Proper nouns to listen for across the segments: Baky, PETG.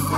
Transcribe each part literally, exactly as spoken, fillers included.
I've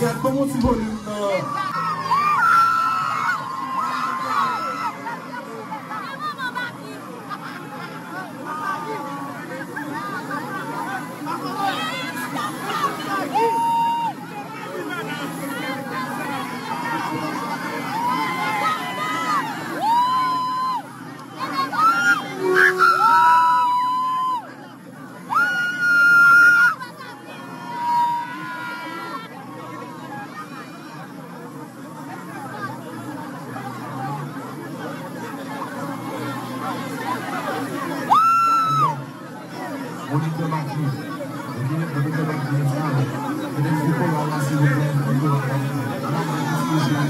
got the one to go. Bonita Baky, bonita Baky, sabe? Queremos que colar lá se ligar, quando lá para lá mais escuchar.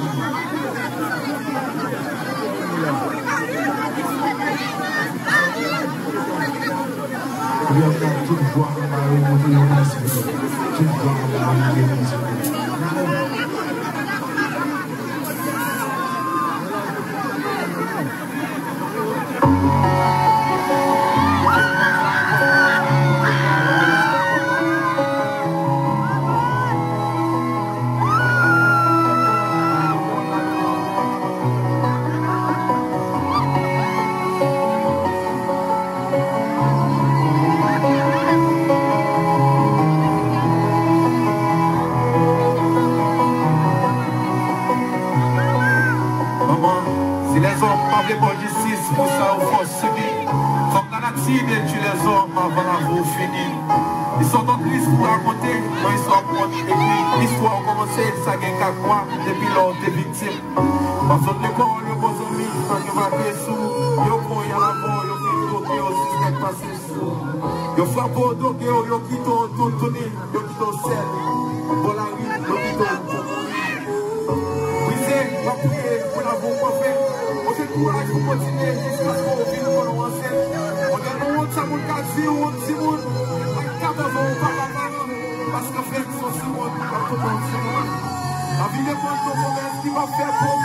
Eu quero tudo voar no mar, eu vou te levar se ligar, tudo voar no mar, eu vou te levar se ligar. Pour ça, il faut subir. Comme la nature tue les hommes avant la vous finir. Ils sont dans l'histoire pour raconter, quand ils sont contre écrits. L'histoire a commencé, ça a gagné qu'à croire, depuis lors des victimes. Dans son école, le bon ami, quand il va bien sous, il y a un peu de temps, il y a un peu de temps, il y a un peu de temps, il y a un frappeur de guerre, il y a un peu de temps, il y a un peu de sel, pour la rue, il y a un peu de temps. Brisez, la prière, pour la vous confier. Courage pour continuer, l'espace pour ouvrir pour nous ensemble. On est dans le monde, ça monte quatre jours, on dit monde. quatorze ans, on parle à l'âme. Parce que frère, ils sont si bons, ils parlent tout le monde, c'est moi. La ville est bonne, ton commerce, qui va faire pour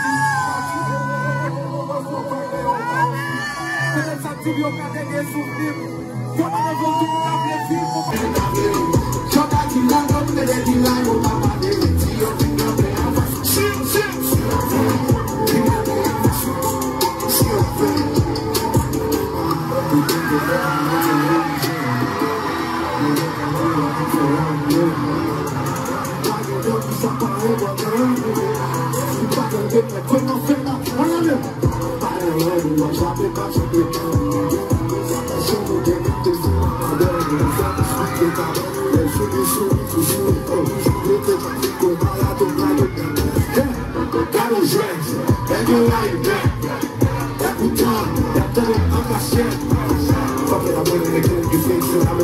nous. Peut-être ça, tu lui as gardé des souvenirs. Comme un jour, tu lui as bien vu. J'en ai dit là, comme les délits là, on m'a pas dit. Deixa mais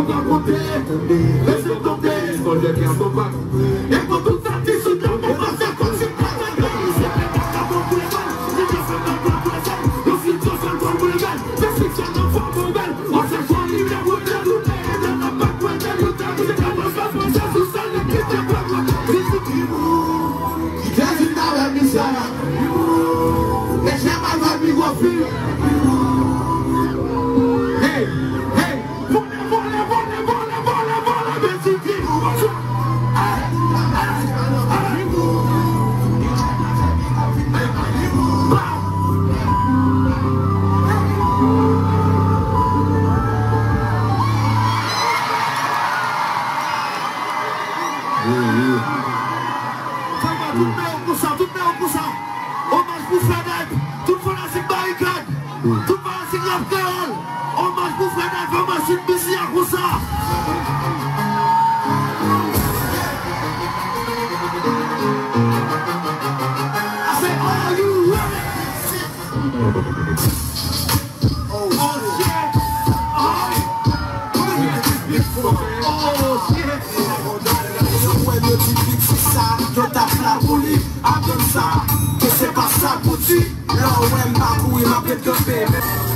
amigo, filho. fighting up the hall. On my move and I have a machine busy at Husa. Não é mago e não é campeão.